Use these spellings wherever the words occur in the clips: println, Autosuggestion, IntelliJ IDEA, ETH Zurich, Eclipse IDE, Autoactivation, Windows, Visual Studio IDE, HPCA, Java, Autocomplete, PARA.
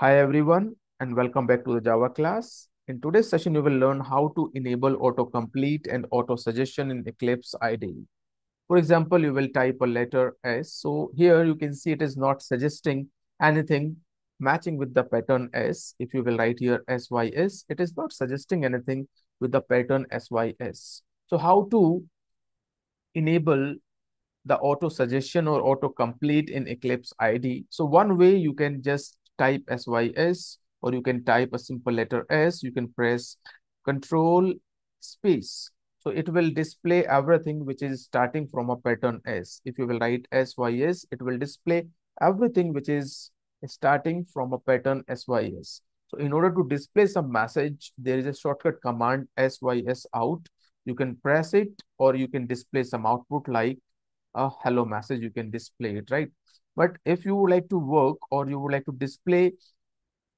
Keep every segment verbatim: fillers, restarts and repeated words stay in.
Hi everyone and welcome back to the Java class. In today's session, we will learn how to enable autocomplete and auto-suggestion in Eclipse I D E. For example, you will type a letter S. So here you can see it is not suggesting anything matching with the pattern S. If you will write here S Y S, it is not suggesting anything with the pattern S Y S. So how to enable the auto-suggestion or autocomplete in Eclipse I D E? So one way you can just type S Y S, or you can type a simple letter S. You can press Control space. So it will display everything which is starting from a pattern S. If you will write S Y S, it will display everything which is starting from a pattern S Y S. So in order to display some message, there is a shortcut command S Y S out. You can press it, or you can display some output like a hello message. You can display it, right? But if you would like to work or you would like to display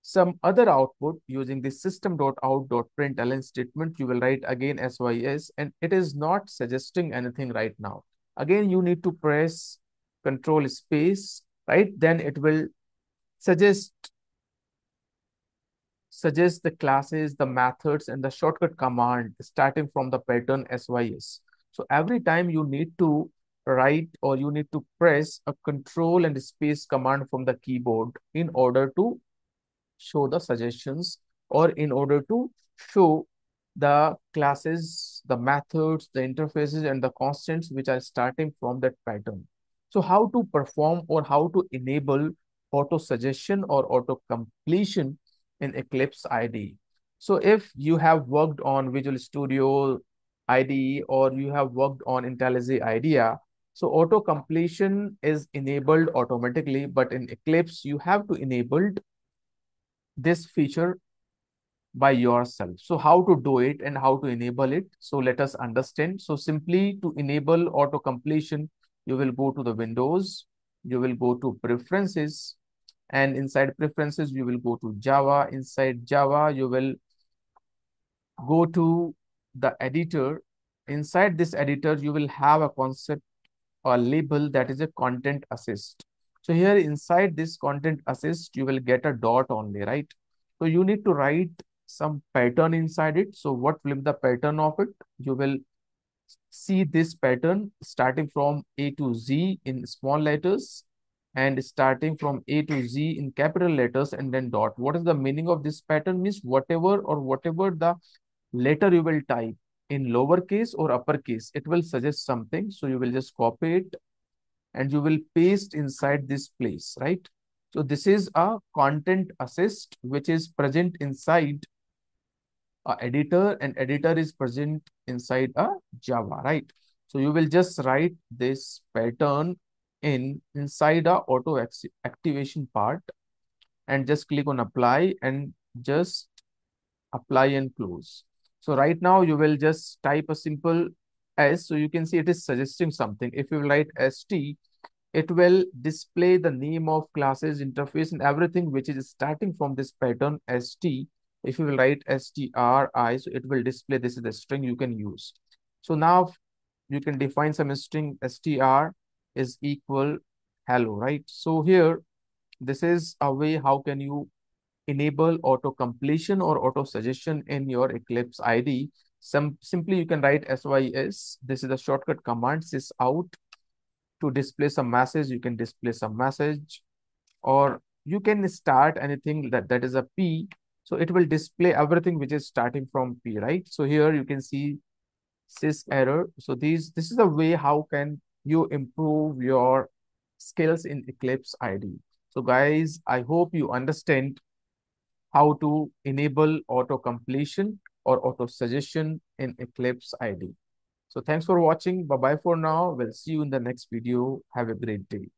some other output using the system dot out dot println statement, you will write again S Y S, and it is not suggesting anything right now. Again, you need to press Control space, right? Then it will suggest, suggest the classes, the methods, and the shortcut command starting from the pattern S Y S. So every time you need to right, or you need to press a Control and space command from the keyboard in order to show the suggestions, or in order to show the classes, the methods, the interfaces, and the constants which are starting from that pattern. So how to perform or how to enable auto suggestion or auto completion in Eclipse I D E? So if you have worked on Visual Studio I D E, or you have worked on IntelliJ IDEA, so auto completion is enabled automatically, but in Eclipse, you have to enable this feature by yourself. So how to do it and how to enable it? So let us understand. So simply to enable auto completion, you will go to the Windows, you will go to Preferences, and inside Preferences, you will go to Java. Inside Java, you will go to the editor. Inside this editor, you will have a concept or label that is a content assist. So here inside this content assist, you will get a dot only, right? So you need to write some pattern inside it. So what will be the pattern of it? You will see this pattern starting from A to Z in small letters, and starting from A to Z in capital letters, and then dot. What is the meaning of this pattern? Means whatever or whatever the letter you will type in lowercase or uppercase, it will suggest something. So you will just copy it and you will paste inside this place, right? So this is a content assist, which is present inside a editor, and editor is present inside a Java, right? So you will just write this pattern in inside a auto activation part, and just click on apply and just apply and close. So right now you will just type a simple S. So you can see it is suggesting something. If you write S T, it will display the name of classes, interface, and everything which is starting from this pattern S T. If you will write S T R I, so it will display this is the string you can use. So now you can define some string S T R is equal hello, right? So here, this is a way how can you enable auto completion or auto suggestion in your Eclipse I D E. Some simply you can write S Y S. This is the shortcut command sys out. To display some message, you can display some message, or you can start anything that that is a P. So it will display everything which is starting from P, right? So here you can see sys error. So these this is the way how can you improve your skills in Eclipse I D E. So guys, I hope you understand how to enable auto completion or auto suggestion in Eclipse I D E. So thanks for watching. Bye bye for now. We'll see you in the next video. Have a great day.